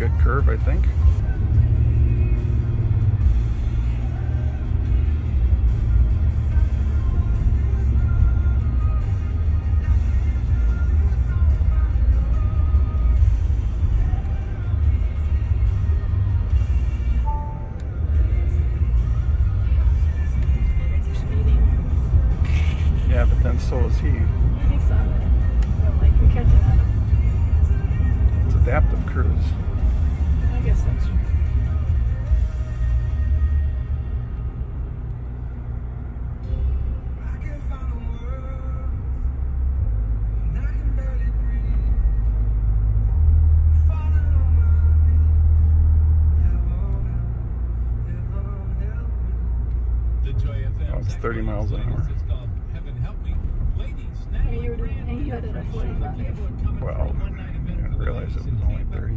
good curve, I think. Yeah, but then so is he. He's on it. I don't like him catching on him. It's adaptive cruise. I guess that's true. Oh, it's 30 miles an hour. And you had it at 45. Well, I didn't realize it was only 30.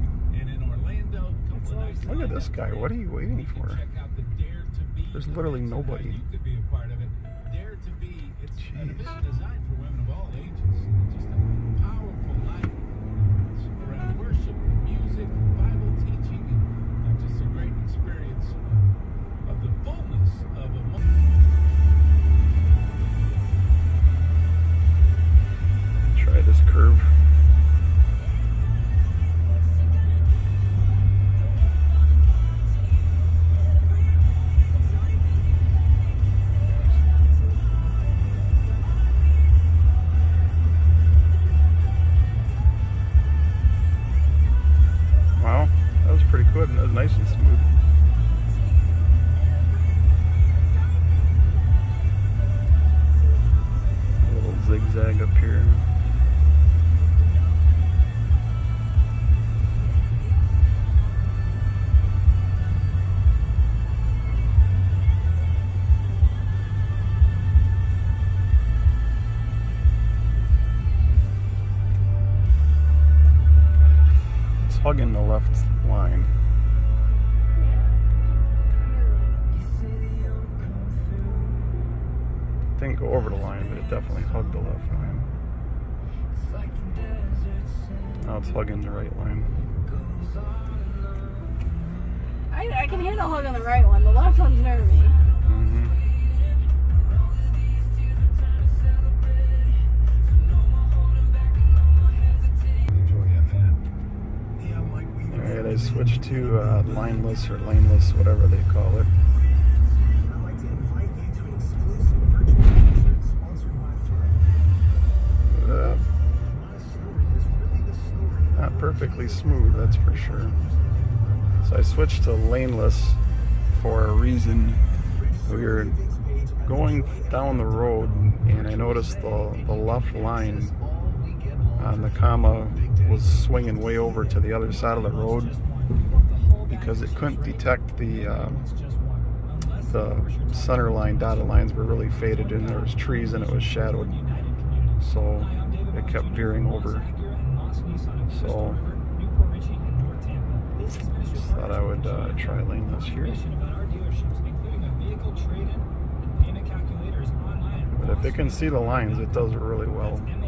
Look at this guy. What are you waiting for? There's literally nobody. Jeez. Good, and it was nice and smooth. A little zigzag up here. It's hugging the left line. Didn't go over the line, but it definitely hugged the left line. Now it's hugging the right line. I can hear the hug on the right one. The left one's nervy. Mm-hmm. Alright, I switched to lineless or laneless, whatever they call it. Not perfectly smooth, that's for sure. So I switched to laneless for a reason. We were going down the road and I noticed the left line on the comma was swinging way over to the other side of the road because it couldn't detect the center line. Dotted lines were really faded and there was trees and it was shadowed, so it kept veering over. So, just thought I would try laneless here. But if it can see the lines, it does really well.